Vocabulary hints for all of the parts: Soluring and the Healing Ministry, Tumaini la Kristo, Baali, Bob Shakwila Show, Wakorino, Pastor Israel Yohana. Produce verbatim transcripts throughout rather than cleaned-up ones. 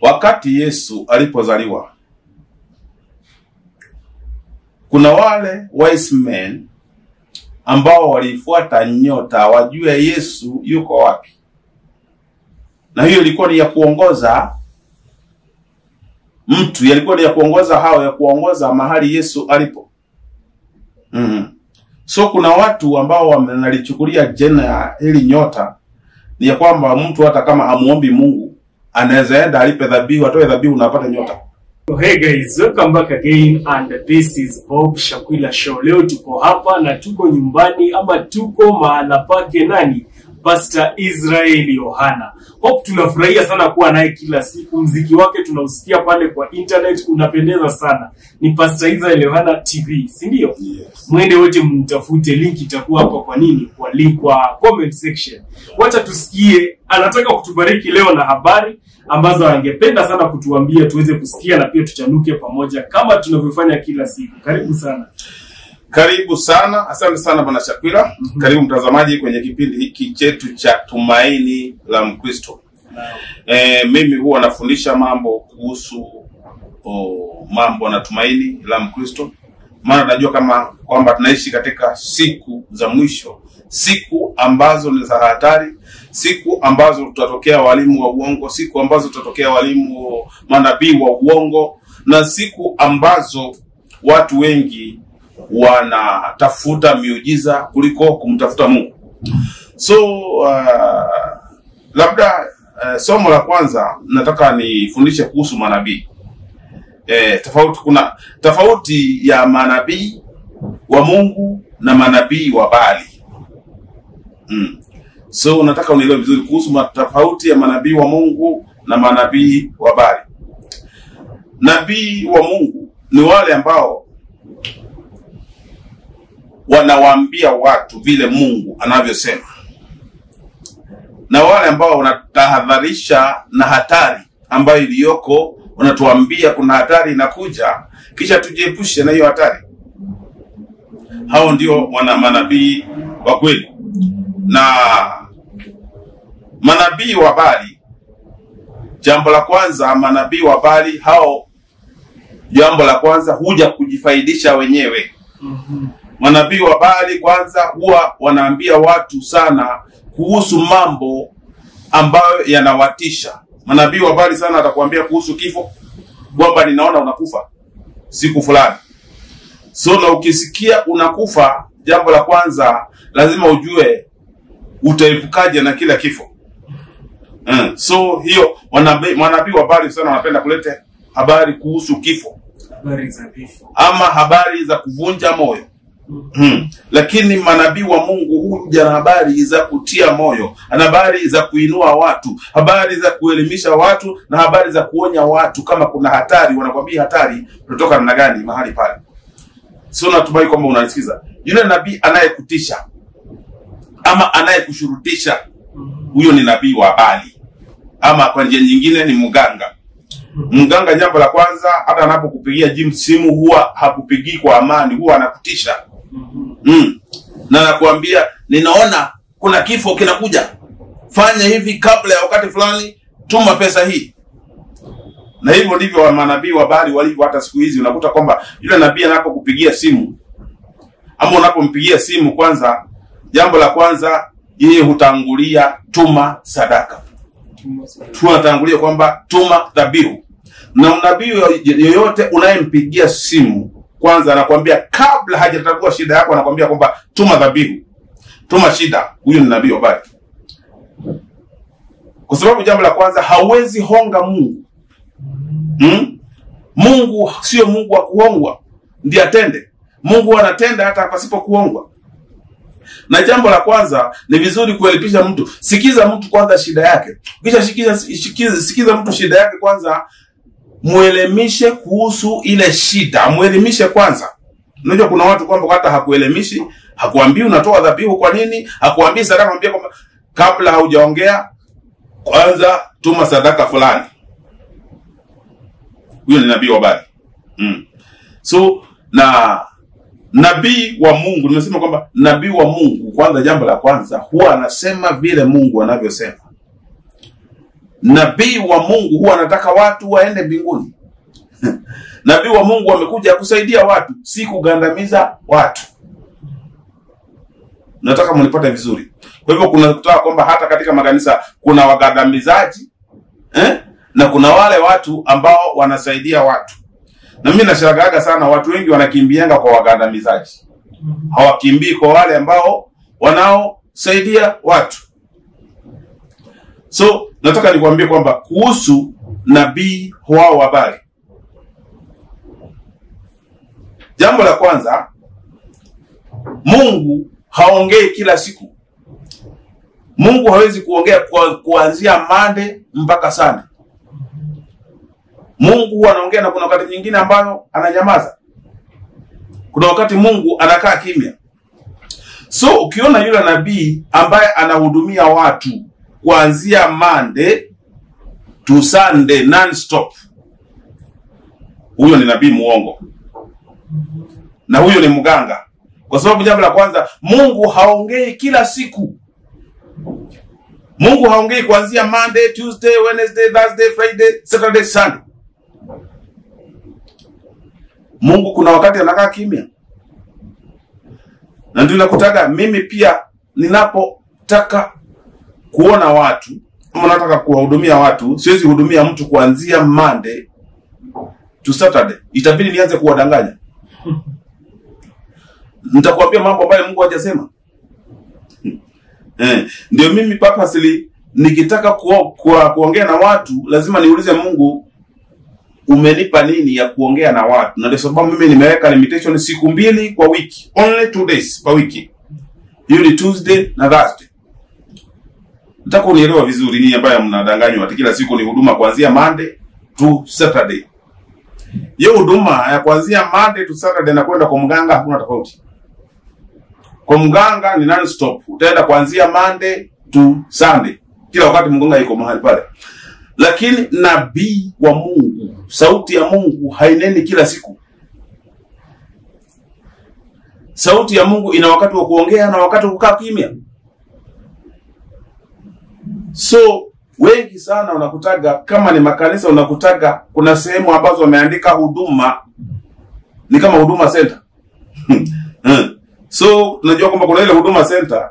Wakati Yesu alipozaliwa, kuna wale wise men ambao walifuata nyota wajue Yesu yuko wapi. Na hiyo ilikuwa ni ya kuongoza mtu, ilikuwa ni ya kuongoza hao, ya kuongoza mahali Yesu alipo. Mm-hmm. So kuna watu ambao wamelichukulia jina ya hili nyota ni ya kwamba mtu hata kama hamuombi Mungu anaweza enda alipe dhabihu, atoe dhabihu unapata nyota. Hey guys, welcome back again, and this is Bob Shakwila Show. Leo tuko hapa na tuko nyumbani ama tuko mahala pake nani? Pastor Israel Yohana. Hope tunafurahia sana kuwa naye kila siku. Muziki wake tunausikia pale kwa internet, unapendeza sana. Ni Pastor Israel Yohana T V, si ndio? Yes. Mwende wote mtafute, link itakuwa hapa kwa nini? Kwa link kwa comment section. Wacha tusikie anataka kutubariki leo na habari ambazo angependa sana kutuambia tuweze kusikia na pia tuchanuke pamoja kama tunavyofanya kila siku. Karibu sana. Karibu sana, asante sana Bwana Shakwila. Mm -hmm. Karibu mtazamaji kwenye kipindi hiki chetu cha Tumaini la Kristo. Wow. E, mimi huwa nafundisha mambo kuhusu o, mambo na tumaini la Kristo. Maana najua kama kwamba tunaishi katika siku za mwisho, siku ambazo ni za hatari, siku ambazo tutatokea walimu wa uongo, siku ambazo tutatokea walimu manabii wa uongo, na siku ambazo watu wengi wanatafuta miujiza kuliko kumtafuta Mungu. So uh, labda uh, somo la kwanza nataka nifundishe kuhusu manabii. Eh, tofauti kuna tofauti ya manabii wa Mungu na manabii wa Baali. Mm. So nataka unielewe vizuri kuhusu tofauti ya manabii wa Mungu na manabii wa Baali. Nabii wa Mungu ni wale ambao wanawaambia watu vile Mungu anavyosema, na wale ambao wanatahadharisha na hatari ambayo iliyoko, wanatuambia kuna hatari inakuja kisha tujiepushe na hiyo hatari. Hao ndio wana manabii wa kweli. Na manabii wa Baali, jambo la kwanza, manabii wa Baali hao, jambo la kwanza, huja kujifaidisha wenyewe. Mm-hmm. Manabii wa Baali kwanza huwa wanaambia watu sana kuhusu mambo ambayo yanawatisha. Manabii wa Baali sana atakuambia kuhusu kifo, kwamba ninaona unakufa siku fulani. So na ukisikia unakufa, jambo la kwanza lazima ujue utaepukaje na kila kifo. Mm. So hiyo manabii manabii wa Baali sana wanapenda kulete habari kuhusu kifo, habari za kifo ama habari za kuvunja moyo. Hmm. Lakini manabii wa Mungu huja na habari za kutia moyo, na habari za kuinua watu, habari za kuelimisha watu, na habari za kuonya watu kama kuna hatari. Wanakwambia hatari kutoka namna gani mahali pale. So natumai kwamba unanisikiza. Yule nabii anayekutisha ama anayekushurutisha, huyo ni nabii wa Baali, ama kwa njia nyingine ni mganga. Mganga, jambo la kwanza, hata anapokupigia gym simu huwa hakupigii kwa amani, huwa anakutisha. Mm. Na nakuambia ninaona kuna kifo kinakuja, fanya hivi kabla ya wakati fulani, tuma pesa hii. Na hivyo ndivyo wa manabii wa Baali walivyo hata siku hizi. Unakuta kwamba yule nabii anapokupigia simu ama unapompigia simu, kwanza jambo la kwanza yeye hutangulia tuma sadaka, tunatangulia kwamba tuma dhabihu. Na mnabii yoyote unayempigia simu, kwanza anakuambia kabla hajatambua shida yako, anakuambia kwamba tuma dhabihu, tuma shida. Huyo ni nabii wa Baali. Kwa sababu jambo la kwanza, hawezi honga Mungu. Hmm? Mungu sio Mungu wa kuongwa, ndiye atende. Mungu anatenda hata pasipo kuongwa. Na jambo la kwanza, ni vizuri kuelimisha mtu. Sikiza mtu kwanza shida yake. Kisha sikiza, sikiza, sikiza mtu shida yake kwanza, muelemishe kuhusu ile shida, muelemishe kwanza. Unajua kuna watu kwamba hata hakuelemishi, hakuambii unatoa dhabihu kwa nini, hakuambii sadaka, anambia kwamba kabla haujaongea kwanza tuma sadaka fulani. Huyo ni nabii wa Baali. Mm. So na nabii wa Mungu, nimesema kwamba nabii wa Mungu kwanza, jambo la kwanza, huwa anasema vile Mungu anavyosema. Nabii wa Mungu huwa anataka watu waende mbinguni. Nabii wa Mungu amekuja kusaidia watu, si kugandamiza watu. Nataka mlipate vizuri. Kwa hivyo kuna kutoa kwamba hata katika makanisa kuna wagandamizaji eh? na kuna wale watu ambao wanasaidia watu. Na mimi nashangaaga sana watu wengi wanakimbianga kwa wagandamizaji. Hawakimbii kwa wale ambao wanaosaidia watu. So nataka nikwambie kwamba kuhusu nabii wao habari. Jambo la kwanza, Mungu haongei kila siku. Mungu hawezi kuongea kuanzia Monday mpaka Sunday. Mungu anaongea na kuna wakati nyingine ambayo ananyamaza. Kuna wakati Mungu anakaa kimya. So ukiona yule nabii ambaye anahudumia watu kuanzia Monday to Sunday non-stop, huyo ni nabii muongo. Na huyo ni mganga. Kwa sababu jambo la kwanza, Mungu haongei kila siku. Mungu haongei kuanzia Monday, Tuesday, Wednesday, Thursday, Friday, Saturday, Sunday. Mungu kuna wakati anakaa kimya. Na ndio nakutaka mimi pia ninapotaka kuona watu, kama nataka kuwahudumia watu, siwezi hudumia mtu kuanzia Monday to Saturday. Itabidi nianze kuwadanganya. Nitakwambia mambo ambayo Mungu hajasema. Eh, ndio mimi purposely nikitaka ku, ku, kuongea na watu lazima niulize Mungu, umenipa nini ya kuongea na watu? Na ndio sababu mimi nimeweka limitation siku mbili kwa wiki, only two days kwa wiki. Hiyo ni Tuesday na Thursday. Nataka unielewe vizuri nini ambayo mnadanganywa ati kila siku ni huduma kuanzia Monday to Saturday. Hiyo huduma ya kuanzia Monday to Saturday na kwenda kwa mganga hakuna tofauti. Kwa mganga ni non-stop. Utaenda kuanzia Monday to Sunday. Kila wakati mganga yuko mahali pale. Lakini nabii wa Mungu, sauti ya Mungu haineni kila siku. Sauti ya Mungu ina wakati wa kuongea na wakati wa kukaa kimya. So wengi sana unakutaga, kama ni makanisa unakutaga, kuna sehemu ambazo wameandika huduma ni kama huduma center. So tunajua kwamba kuna ile huduma center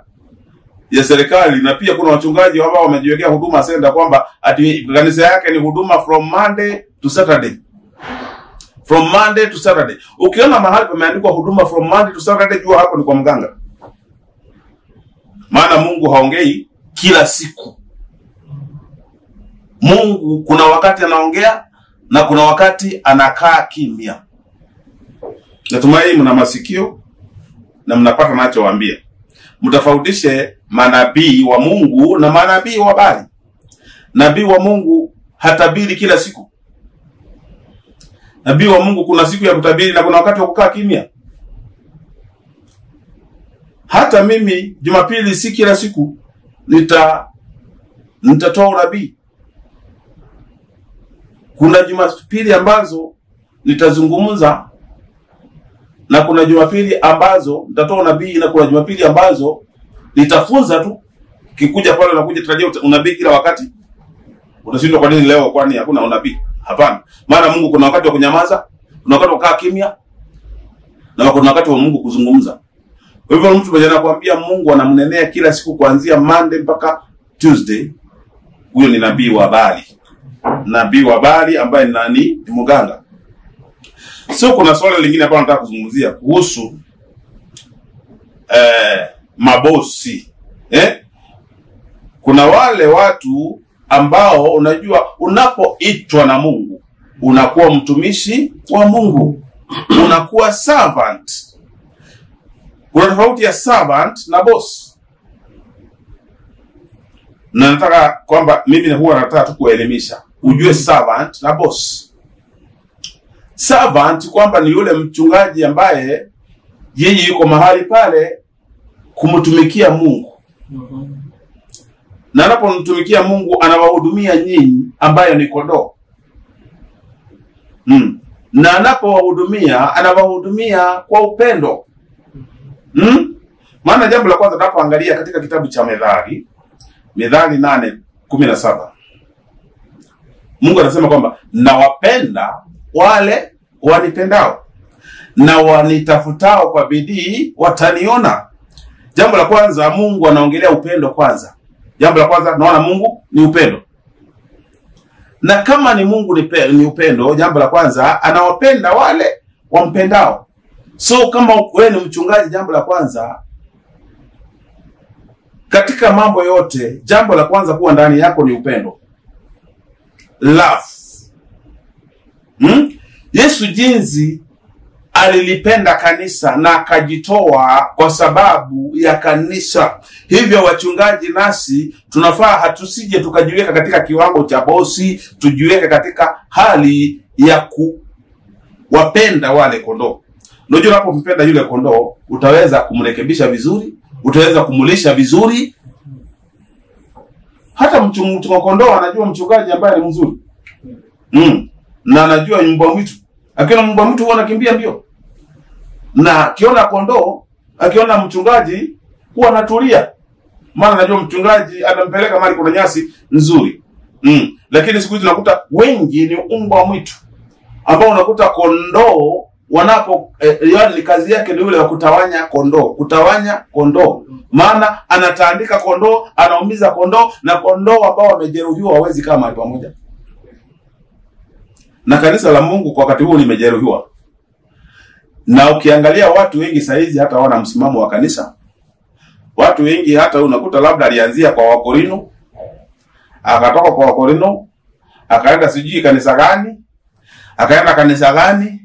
ya serikali, na pia kuna wachungaji ambao wamejiwekea huduma center kwamba ati kanisa yake ni huduma from Monday to Saturday. From Monday to Saturday. Ukiona mahali pameandikwa huduma from Monday to Saturday, jua hapo ni kwa mganga. Maana Mungu haongei kila siku. Mungu kuna wakati anaongea na kuna wakati anakaa kimya. Natumai mna masikio na mnapata nachowaambia. Mtafaudishe manabii wa Mungu na manabii wa habari. Nabii wa Mungu hatabiri kila siku. Nabii wa Mungu kuna siku ya kutabiri na kuna wakati wa kukaa kimya. Hata mimi Jumapili si kila siku nita nitatoa unabii. Kuna Jumapili ambazo nitazungumza, na kuna Jumapili ambazo nitatoa unabii, na kuna Jumapili ambazo nitafunza tu. Kikuja pale unakuja tarajia unabii kila wakati. Unashindwa kwa nini leo kwani hakuna unabii? Hapana. Maana Mungu kuna wakati wa kunyamaza, kuna wakati wa kukaa kimya, na kuna wakati wa Mungu kuzungumza. Kwa hivyo mtu mmoja anakuambia Mungu anamnenea kila siku kuanzia Monday mpaka Tuesday, huyo ni nabii wa habari. Nabii wa habari ambaye nani? Ni mganga. So kuna swala lingine ambalo nataka kuzungumzia kuhusu eh, mabosi. Eh? Kuna wale watu ambao unajua unapoitwa na Mungu, unakuwa mtumishi wa Mungu. Unakuwa servant. Kuna tofauti ya servant na boss. Na nataka kwamba mimi huwa nataka tu kuelimisha. Ujue servant na boss. Servant kwamba ni yule mchungaji ambaye yeye yuko mahali pale kumtumikia Mungu. Mm-hmm. Na anapomtumikia Mungu anawahudumia nyinyi ambayo ni kondoo. Mm. Na anapowahudumia anawahudumia kwa upendo. Mm? Maana jambo la kwanza tunapoangalia katika kitabu cha Methali, Methali nane kumi na saba. Mungu anasema kwamba nawapenda wale wanipendao na wanitafutao kwa bidii wataniona. Jambo la kwanza, Mungu anaongelea upendo kwanza. Jambo la kwanza, naona Mungu ni upendo. Na kama ni Mungu ni upendo, jambo la kwanza anawapenda wale wampendao. So kama wewe ni mchungaji, jambo la kwanza katika mambo yote, jambo la kwanza kuwa ndani yako ni upendo. Love. Hmm? Yesu jinsi alilipenda kanisa na akajitoa kwa sababu ya kanisa. Hivyo wachungaji nasi tunafaa hatusije tukajiweka katika kiwango cha bosi, tujiweke katika hali ya kuwapenda wale kondoo. Unajua unapompenda yule kondoo, utaweza kumrekebisha vizuri, utaweza kumulisha vizuri. Hata mchungaji kondoo anajua mchungaji ambaye ni mzuri. Mm. Na anajua mbwa mwitu. Akiona mbwa mwitu huwa anakimbia mbio. Na akiona kondoo, akiona mchungaji huwa anatulia. Maana anajua mchungaji anampeleka mahali kuna nyasi nzuri. Mm. Lakini siku hizi unakuta wengi ni mbwa mwitu. Ambao unakuta kondoo wanapo eh, yaani kazi yake ni ile ya kutawanya kondoo, kutawanya kondoo. Maana anataandika kondoo, anaumiza kondoo, na kondoo ambao wamejeruhiwa hawezi kama pamoja. Na kanisa la Mungu kwa wakati huo limejeruhiwa. Na ukiangalia watu wengi saizi hata wana msimamo wa kanisa. Watu wengi hata unakuta labda alianzia kwa Wakorino, akatoka kwa Wakorino, akaenda sijui kanisa gani, akaenda kanisa gani,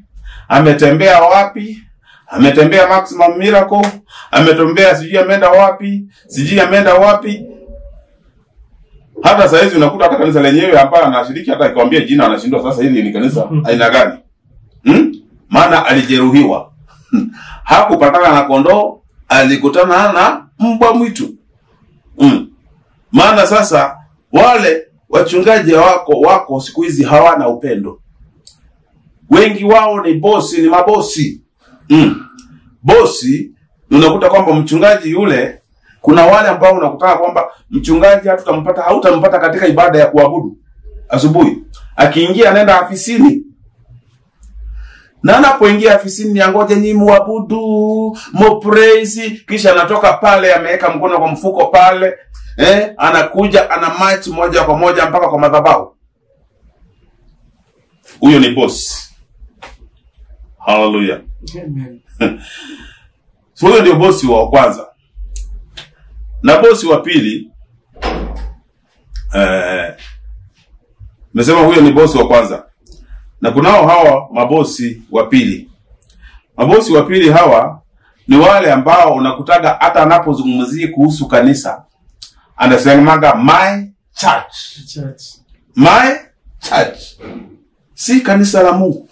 ametembea wapi, ametembea Maximum Miracle, ametembea sijui ameenda wapi, sijui ameenda wapi. Hata saa hizi unakuta hata kanisa lenyewe hapa anashiriki, hata ikwambia jina anashindwa sasa hili ni kanisa aina gani. Hmm? Maana alijeruhiwa. Hakupatana na kondoo, alikutana na mbwa mwitu. Hmm. Maana sasa wale wachungaji wako wako siku hizi hawana upendo. Wengi wao ni bosi, ni mabosi. Mm. Bosi, unakuta kwamba mchungaji yule, kuna wale ambao unakutaka kwamba mchungaji hatutampata, hautampata katika ibada ya kuabudu asubuhi. Akiingia anaenda afisini. Na anapoingia afisini yangoje ni muabudu, mo praise, kisha anatoka pale ameweka mkono kwa mfuko pale, eh, anakuja ana march moja kwa moja mpaka kwa madhabahu. Huyo ni bosi. Hallelujah. Amen. So huyo ndio bosi wa kwanza. Na bosi wa pili, eh, nimesema huyo ni bosi wa kwanza. Na kunao hawa mabosi wa pili. Mabosi wa pili hawa ni wale ambao unakutaga hata anapozungumzia kuhusu kanisa anasemaga my church. Church. My church. Si kanisa la Mungu.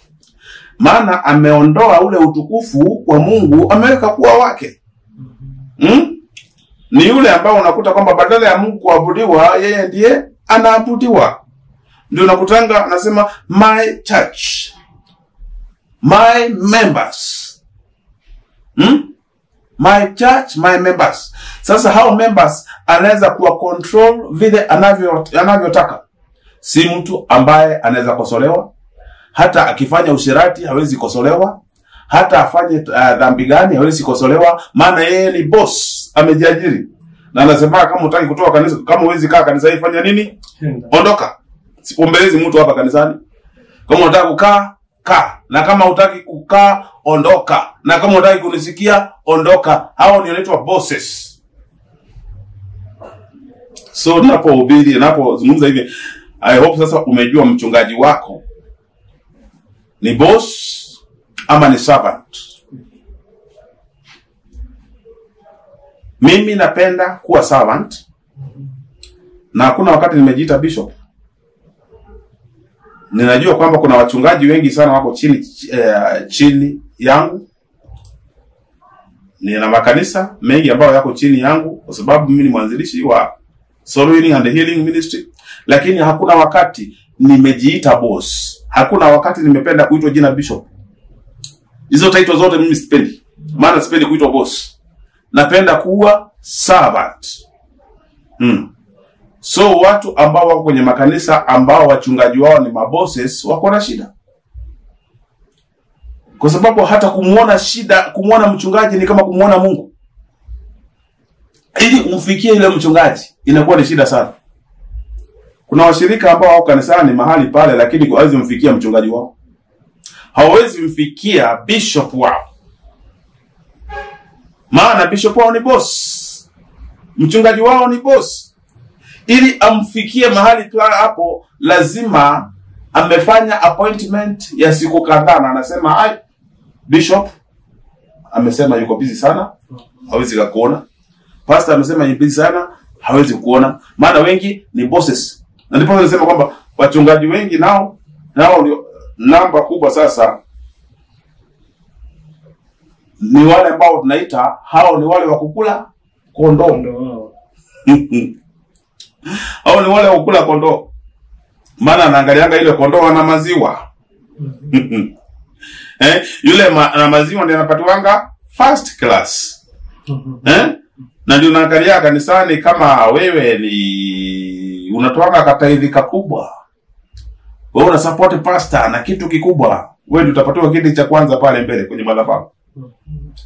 Maana ameondoa ule utukufu wa Mungu, ameweka kuwa wake. Hmm? Ni yule ambao unakuta kwamba badala ya Mungu kuabudiwa, yeye ndiye anaabudiwa. Ndio unakutanga anasema my church, my members. Hmm? My church, my members. Sasa hao members anaweza kuwa control vile anavyo anavyotaka. Si mtu ambaye anaweza kosolewa. Hata akifanya usherati hawezi kosolewa. Hata afanye uh, dhambi gani hawezi kosolewa. Maana yeye ni boss, amejiajiri. Na anasema kama hutaki kutoa kanisa, kama huwezi kaa kanisa hii fanya nini? Ondoka. Sipombelezi mtu hapa kanisani. Kama unataka kukaa, kaa. Na kama hutaki kukaa, ondoka. Na kama hutaki kunisikia, ondoka. Hao ni wanaitwa bosses. So napohubiri, napozungumza hivi, I hope sasa umejua mchungaji wako ni boss ama ni servant. Mimi napenda kuwa servant. Na hakuna wakati nimejiita bishop. Ninajua kwamba kuna wachungaji wengi sana wako chini eh, chini yangu. Nina makanisa mengi ambayo yako chini yangu kwa sababu mimi ni mwanzilishi wa Soluring and the Healing Ministry. Lakini hakuna wakati nimejiita boss. Hakuna wakati nimependa kuitwa jina bishop. Hizo title zote mimi sipendi. Maana sipendi kuitwa boss. Napenda kuwa servant. Hmm. So watu ambao wako kwenye makanisa ambao wachungaji wao ni mabosses wako na shida. Kwa sababu hata kumuona shida, kumuona mchungaji ni kama kumuona Mungu. Ili umfikie ile mchungaji inakuwa ni shida sana. Kuna washirika ambao wako kanisani mahali pale lakini hawezi mfikia mchungaji wao. Hawezi mfikia bishop wao. Maana bishop wao ni boss. Mchungaji wao ni boss. Ili amfikie mahali tu hapo lazima amefanya appointment ya siku kadhaa na anasema ai bishop amesema yuko busy sana hawezi kukuona. Pastor amesema yuko busy sana hawezi kuona. Maana wengi ni bosses. Na ndipo anasema kwamba wachungaji wengi nao nao ndio namba kubwa sasa ni wale ambao tunaita hao ni wale wa kukula kondoo. Hao ni wale wa kukula kondoo. Maana anaangalianga ile kondoo ana maziwa. eh, yule ma, na maziwa ndiye anapatiwanga first class. eh? Na ndio unaangalia kanisani kama wewe ni unatoanga kataidhika kubwa. Wewe una support pastor na kitu kikubwa, wewe ndio utapatiwa kiti cha kwanza pale mbele kwenye madhabahu.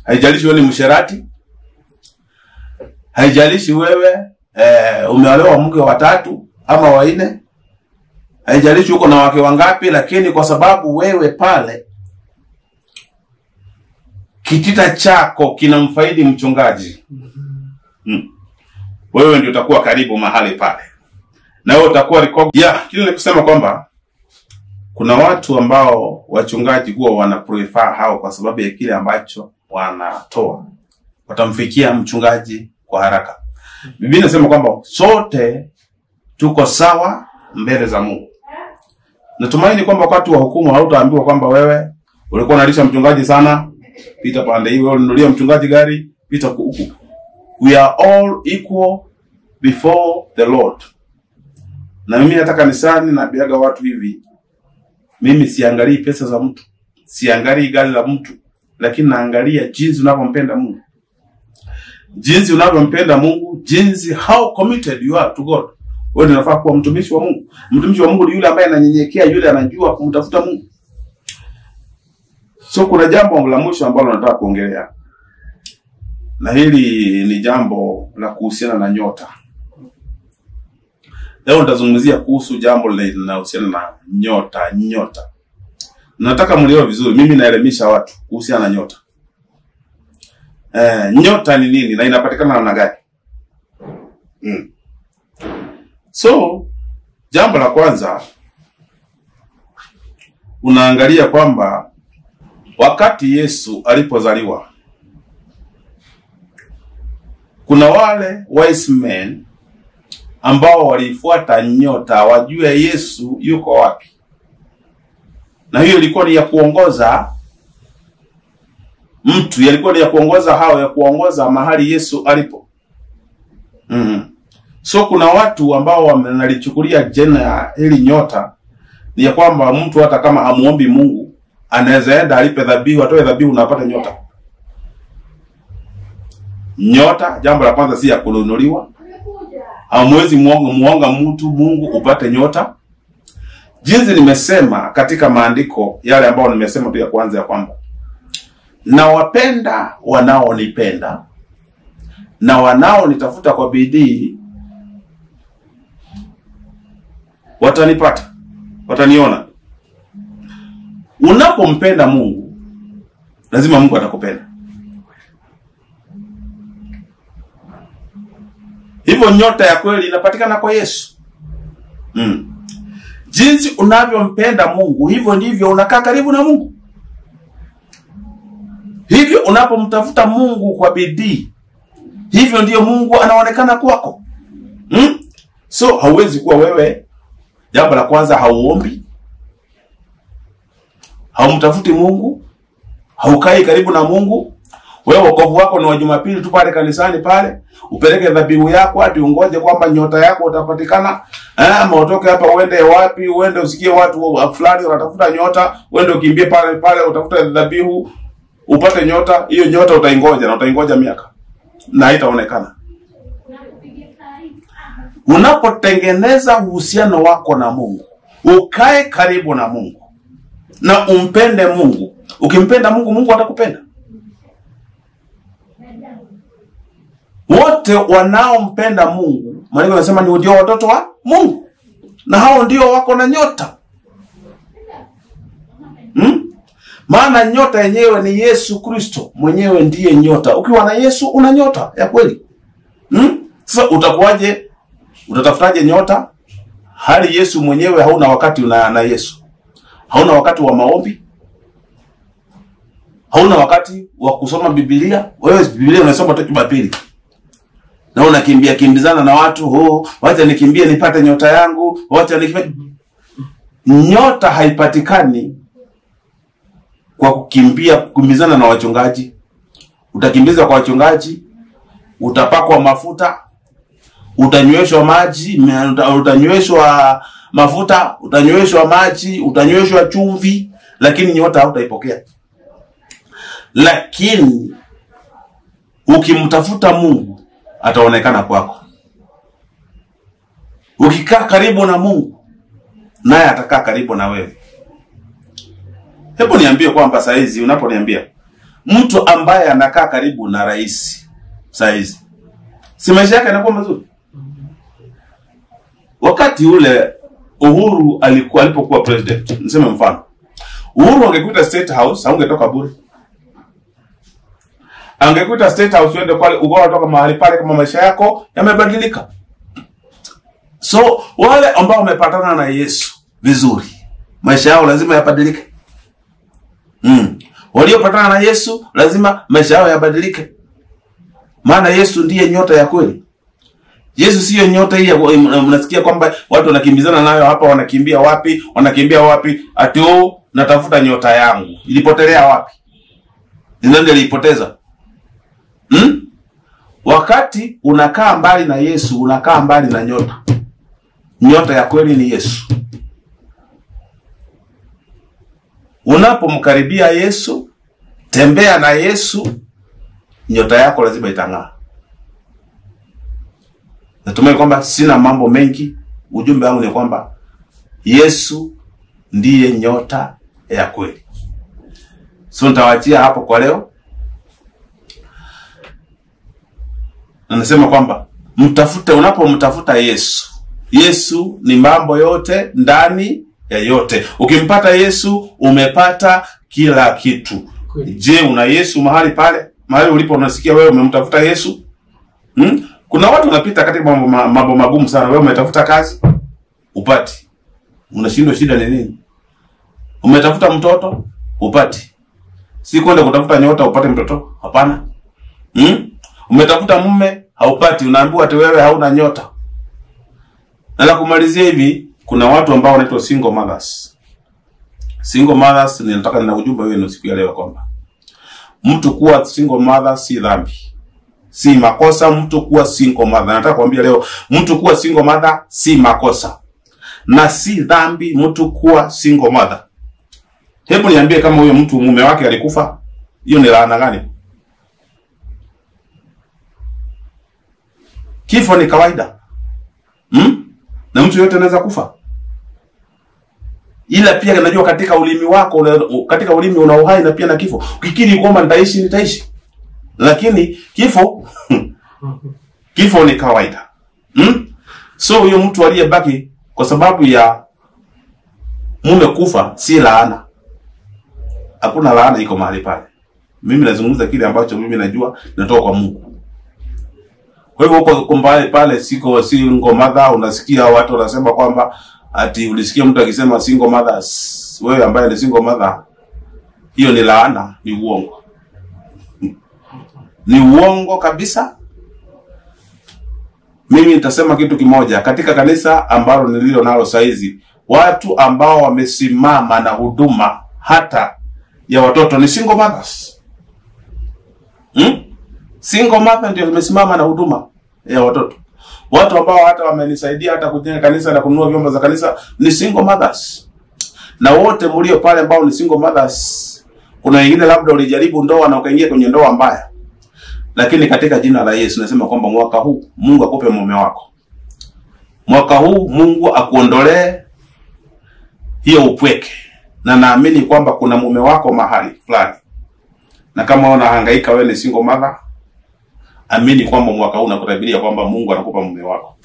Haijalishi wewe ni msherati. Haijalishi wewe eh umeolewa mke wa tatu ama wa nne. Haijalishi uko na wake wangapi lakini kwa sababu wewe pale kitita chako kinamfaidi mchungaji. Hmm. Wewe ndio utakuwa karibu mahali pale. Na wewe utakuwa record. Yeah, kile nikusema kwamba kuna watu ambao wachungaji huwa wanaprefer hao kwa sababu ya kile ambacho wanatoa. Watamfikia mchungaji kwa haraka. Biblia inasema kwamba sote tuko sawa mbele za Mungu. Natumaini kwamba wakati wa hukumu hautaambiwa kwamba wewe ulikuwa unalisha mchungaji sana, pita pande hii, wewe ulinunulia mchungaji gari, pita huku. We are all equal before the Lord. Na mimi hata kanisani na biaga watu hivi, mimi siangalii pesa za mtu, siangalii gari la mtu, lakini naangalia jinsi unavyompenda Mungu. Jinsi unavyompenda Mungu, jinsi how committed you are to God. Wewe unafaa kuwa mtumishi wa Mungu. Mtumishi wa Mungu ni yule ambaye ananyenyekea, yule anajua kumtafuta Mungu. So kuna jambo la mwisho ambalo nataka kuongelea. Na hili ni jambo la kuhusiana na nyota. Leo nitazungumzia kuhusu jambo linalohusiana na nyota, nyota. Nataka mlielewe vizuri, mimi naelimisha watu kuhusiana na nyota. Eh, nyota ni nini na inapatikana namna gani? Mm. So, jambo la kwanza, unaangalia kwamba wakati Yesu alipozaliwa, kuna wale wise men ambao walifuata nyota wajue Yesu yuko wapi. Na hiyo ilikuwa ni ya kuongoza mtu, ilikuwa ni ya kuongoza hao, ya kuongoza mahali Yesu alipo. Mhm. So kuna watu ambao wanalichukulia jina hili nyota ni ya kwamba mtu hata kama hamuombi Mungu anaweza enda alipe dhabihu, atoe dhabihu unapata nyota. Nyota jambo la kwanza si ya kununuliwa. Hamwezi muongo muonga mtu Mungu upate nyota. Jinsi nimesema katika maandiko yale ambao nimesema pia kwanza ya kwamba na wapenda wanaonipenda na wanaonitafuta kwa bidii watanipata, wataniona. Unapompenda Mungu lazima Mungu atakupenda. Hivyo nyota ya kweli inapatikana kwa Yesu. Mm. Jinsi unavyompenda Mungu, hivyo ndivyo unakaa karibu na Mungu. Hivyo unapomtafuta Mungu kwa bidii, hivyo ndio Mungu anaonekana kwako. Mm? So hauwezi kuwa wewe jambo la kwanza hauombi, haumtafuti Mungu, haukai karibu na Mungu. Wewe wokovu wako ni wa Jumapili tu pale kanisani pale, upeleke dhabihu yako hadi ungoje kwamba nyota yako utapatikana, ama utoke hapa uende wapi, uende usikie watu fulani wanatafuta nyota, uende ukimbie pale pale utafuta dhabihu upate nyota. Hiyo nyota utaingoja na utaingoja miaka na haitaonekana. Unapotengeneza uhusiano wako na Mungu, ukae karibu na Mungu na umpende Mungu. Ukimpenda Mungu, Mungu atakupenda. Wote wanaompenda Mungu, maandiko yanasema ni ndio watoto wa Mungu. Na hao ndio wako na nyota. Hmm? Maana nyota yenyewe ni Yesu Kristo, mwenyewe ndiye nyota. Ukiwa na Yesu una nyota ya kweli. Hmm? Sasa utakuwaje? Utatafutaje nyota hali Yesu mwenyewe hauna wakati una na Yesu? Hauna wakati wa maombi? Hauna wakati wa kusoma Biblia? Wewe Biblia unasoma tu Jumapili. Na unakimbia kimbizana na watu, oh, wacha nikimbie nipate nyota yangu, wacha nikimbie. Nyota haipatikani kwa kukimbia kukimbizana na wachungaji. Utakimbiza kwa wachungaji, utapakwa mafuta, utanyweshwa maji, utanyweshwa mafuta, utanyweshwa maji, utanyweshwa chumvi, lakini nyota hautaipokea. Lakini ukimtafuta Mungu ataonekana kwako. Ukikaa karibu na Mungu, naye atakaa karibu na wewe. Hebu niambie kwamba saa hizi unaponiambia mtu ambaye anakaa karibu na rais saa hizi, si maisha yake yanakuwa mazuri? Wakati ule Uhuru alikuwa alipokuwa president, niseme mfano, Uhuru angekuita State House haungetoka bure. Angekuita State House uende pale ugoa kutoka mahali pale kama maisha yako yamebadilika. So wale ambao wamepatana na Yesu vizuri, maisha yao lazima yabadilike. Mm. Waliopatana na Yesu lazima maisha yao yabadilike. Maana Yesu ndiye nyota ya kweli. Yesu siyo nyota hii. Mnasikia kwamba watu wanakimbizana nayo hapa, wanakimbia wapi? Wanakimbia wapi? Ati oh, natafuta nyota yangu. Ilipotelea wapi? Ni nani alipoteza? Hmm? Wakati unakaa mbali na Yesu, unakaa mbali na nyota. Nyota ya kweli ni Yesu. Unapomkaribia Yesu, tembea na Yesu, nyota yako lazima itang'aa. Natumai kwamba sina mambo mengi. Ujumbe wangu ni kwamba Yesu ndiye nyota ya kweli. So nitawaachia hapo kwa leo. Anasema kwamba mtafute, unapomtafuta Yesu. Yesu ni mambo yote ndani ya yote. Ukimpata Yesu umepata kila kitu. Je, una Yesu mahali pale? Mahali ulipo unasikia wewe umemtafuta Yesu? Hmm? Kuna watu wanapita katika mambo mambo magumu sana. Wewe umetafuta kazi, upati. Unashindwa, shida ni nini? Umetafuta mtoto, upati. Si kwenda kutafuta nyota upate mtoto, hapana. Hmm? Umetafuta mume, haupati. Unaambiwa ati wewe hauna nyota. Na la kumalizia hivi, kuna watu ambao wanaitwa single mothers. Single mothers, ninataka nina ujumbe wenu siku ya leo kwamba mtu kuwa single mother si dhambi. Si makosa mtu kuwa single mother. Nataka kuambia leo, mtu kuwa single mother si makosa. Na si dhambi mtu kuwa single mother. Hebu niambie, kama huyo mtu mume wake alikufa, hiyo ni laana gani? Kifo ni kawaida. Hmm? Na mtu yote anaweza kufa. Ila pia najua katika ulimi wako, katika ulimi una uhai na pia na kifo. Ukikiri kwamba nitaishi nitaishi. Lakini kifo kifo ni kawaida. Hmm? So huyo mtu aliyebaki kwa sababu ya mume kufa si laana. Hakuna laana iko mahali pale. Mimi nazungumza kile ambacho mimi najua, natoka kwa Mungu. Kwa hivyo huko kumbali pale siko single mother, unasikia watu wanasema kwamba ati ulisikia mtu akisema single mothers, wewe ambaye ni single mother, hiyo ni laana, ni uongo. Ni uongo kabisa. Mimi nitasema kitu kimoja, katika kanisa ambalo nililo nalo saa hizi, watu ambao wamesimama na huduma hata ya watoto ni single mothers. Hmm? Single mother ndio wamesimama na huduma ya watoto. Watu ambao hata wamenisaidia hata kujenga kanisa na kununua vyombo za kanisa ni single mothers. Na wote mlio pale ambao ni single mothers, kuna wengine labda ulijaribu ndoa na ukaingia kwenye ndoa mbaya. Lakini katika jina la Yesu nasema kwamba mwaka huu Mungu akupe mume wako. mwaka huu Mungu akuondolee hiyo upweke. Na naamini kwamba kuna mume wako mahali fulani, na kama unahangaika wewe ni single mother, amini kwamba mwaka huu nakutabiria kwamba Mungu anakupa mume wako.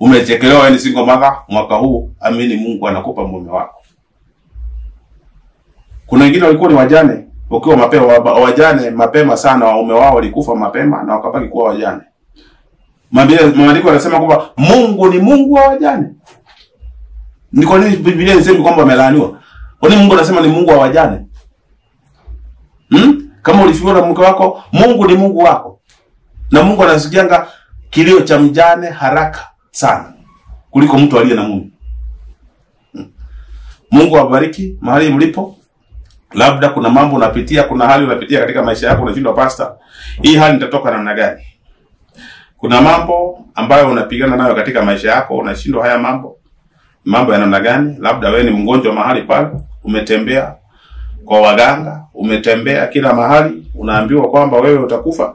Umechekelewa wewe ni single mother, mwaka huu amini Mungu anakupa mume wako. Kuna wengine walikuwa ni wajane, wakiwa mapema wajane mapema sana, waume wao walikufa mapema na wakabaki kuwa wajane. Maandiko yanasema kwamba Mungu ni Mungu wa wajane. Ni kwa nini Biblia inasema kwamba amelaaniwa? Kwa nini Mungu anasema ni Mungu wa wajane? Hmm? Kama ulifiwa na mke wako, Mungu ni Mungu wako. Na Mungu anasikianga kilio cha mjane haraka sana kuliko mtu aliye na Mungu. Hmm. Mungu awabariki mahali mlipo. Labda kuna mambo unapitia, kuna hali unapitia katika maisha yako unashindwa pastor, hii hali itatoka namna gani? Kuna mambo ambayo unapigana nayo katika maisha yako, unashindwa haya mambo. Mambo ya namna gani? Labda wewe ni mgonjwa mahali pale, umetembea kwa waganga, umetembea kila mahali, unaambiwa kwamba wewe utakufa.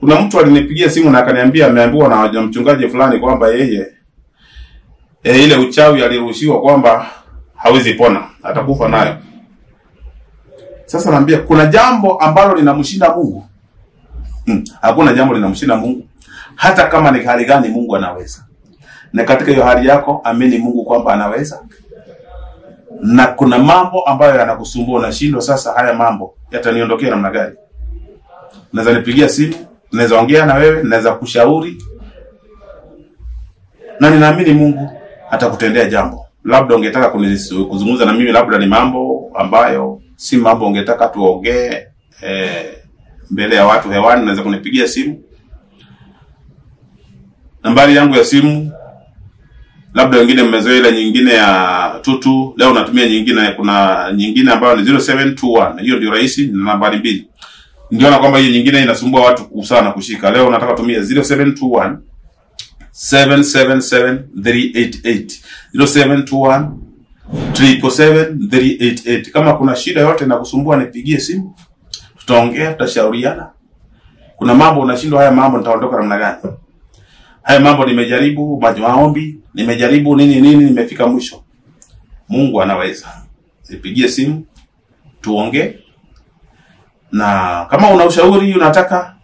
Kuna mtu alinipigia simu na akaniambia ameambiwa na mchungaji fulani kwamba yeye e, ile uchawi alirushiwa kwamba hawezi pona, atakufa nayo. Sasa naambia kuna jambo ambalo linamshinda Mungu. Hmm, hakuna jambo linamshinda Mungu. Hata kama ni hali gani Mungu anaweza. Na katika hiyo hali yako amini Mungu kwamba anaweza. Na kuna mambo ambayo yanakusumbua na shindo, sasa haya mambo yataniondokea namna gani? Naweza nipigia simu, naweza ongea na wewe, naweza kushauri. Na ninaamini Mungu atakutendea jambo. Labda ungetaka kuzungumza na mimi, labda ni mambo ambayo si mambo ungetaka tuongee eh, mbele ya watu hewani, naweza kunipigia simu. Nambari yangu ya simu, labda wengine mmezoea ile nyingine ya tutu, leo natumia nyingine, kuna nyingine ambayo ni zero seven two one, hiyo ndio rahisi na nambari mbili. Ndiona kwamba hiyo nyingine inasumbua watu sana kushika. Leo nataka tumia zero seven two one seven seven seven three eight eight, zero seven two one three seven seven three eight eight. Kama kuna shida yote na kusumbua nipigie simu, tutaongea, tutashauriana. Kuna mambo unashindwa haya mambo nitaondoka namna gani? Haya mambo nimejaribu, maombi, nimejaribu nini nini, nimefika mwisho. Mungu anaweza. Nipigie simu, tuongee. Na kama una ushauri unataka,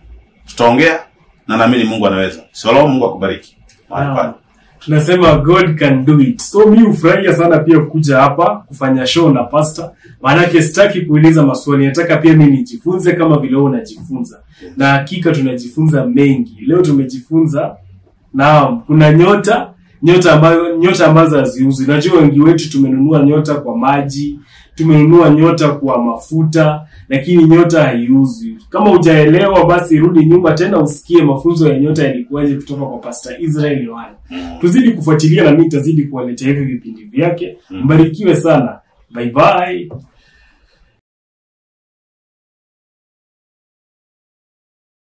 tutaongea, na naamini Mungu anaweza. Salamu, Mungu akubariki. Wow. Tunasema God can do it. So mimi hufurahia sana pia kuja hapa kufanya show na pastor. Maanake sitaki kuuliza maswali, nataka pia mimi nijifunze kama vile unajifunza. Na hakika tunajifunza mengi. Leo tumejifunza naam, kuna nyota, nyota ambayo nyota ambazo haziuzi. Najua wengi wetu tumenunua nyota kwa maji, tumenunua nyota kwa mafuta, lakini nyota haiuzi. Kama hujaelewa basi rudi nyuma tena usikie mafunzo ya nyota yalikuwaje kutoka kwa Pastor Israel Yohana. Tuzidi kufuatilia na mimi tazidi kuwaletea hivi vipindi vyake. Mbarikiwe sana. Bye bye.